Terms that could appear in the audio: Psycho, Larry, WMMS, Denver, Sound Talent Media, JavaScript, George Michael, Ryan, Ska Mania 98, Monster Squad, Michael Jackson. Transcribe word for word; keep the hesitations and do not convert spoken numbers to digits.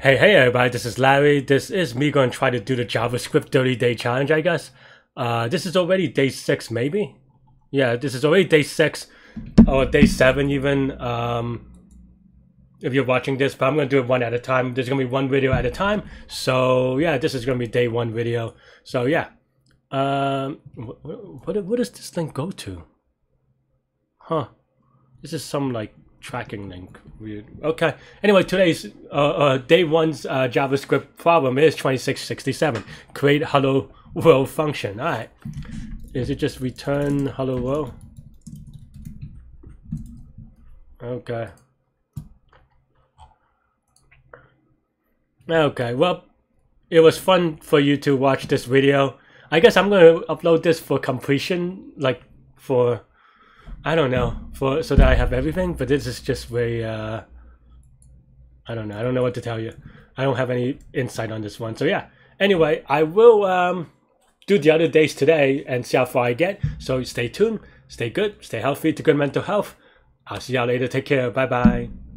Hey, hey everybody, this is Larry. This is me going to try to do the JavaScript thirty day challenge, I guess. Uh, this is already day six, maybe? Yeah, this is already day six, or day seven even, um, if you're watching this, but I'm going to do it one at a time. There's going to be one video at a time. So yeah, this is going to be day one video. So yeah. Um, what, what, what does this link go to? Huh. This is some like tracking link. Weird. Okay. Anyway, today's uh, uh, day one's uh, JavaScript problem is twenty-six sixty-seven. Create hello world function. All right. Is it just return hello world? Okay. Okay. Well, it was fun for you to watch this video. I guess I'm gonna upload this for completion, like for. I don't know, for so that I have everything, but this is just way, uh, I don't know, I don't know what to tell you. I don't have any insight on this one, so yeah. Anyway, I will um, do the other days today and see how far I get, so stay tuned, stay good, stay healthy, to good mental health. I'll see y'all later, take care, bye-bye.